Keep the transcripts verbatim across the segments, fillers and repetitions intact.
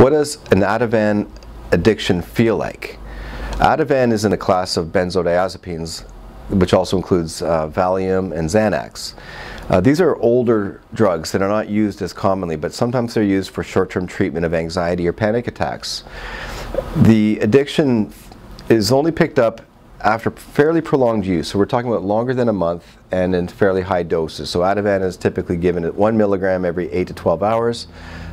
What does an Ativan addiction feel like? Ativan is in a class of benzodiazepines, which also includes uh, Valium and Xanax. Uh, these are older drugs that are not used as commonly, but sometimes they're used for short-term treatment of anxiety or panic attacks. The addiction is only picked up after fairly prolonged use, so we're talking about longer than a month and in fairly high doses. So Ativan is typically given at one milligram every eight to twelve hours,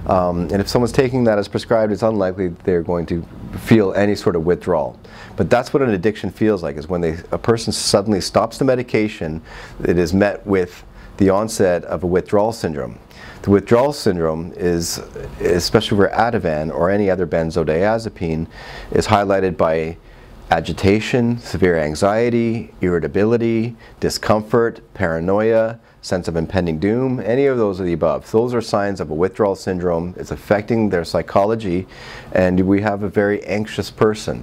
um, and if someone's taking that as prescribed, it's unlikely they're going to feel any sort of withdrawal. But that's what an addiction feels like, is when they, a person suddenly stops the medication, it is met with the onset of a withdrawal syndrome. The withdrawal syndrome is, especially for Ativan or any other benzodiazepine, is highlighted by agitation, severe anxiety, irritability, discomfort, paranoia, sense of impending doom, any of those of the above. Those are signs of a withdrawal syndrome. It's affecting their psychology, and we have a very anxious person.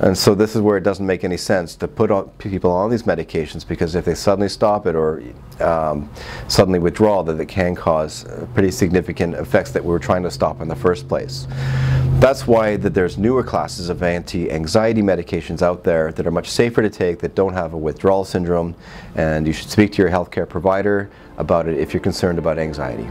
And so this is where it doesn't make any sense to put on people on these medications, because if they suddenly stop it or um, suddenly withdraw, that it can cause pretty significant effects that we were trying to stop in the first place. That's why that there's newer classes of anti-anxiety medications out there that are much safer to take, that don't have a withdrawal syndrome, and you should speak to your healthcare provider about it if you're concerned about anxiety.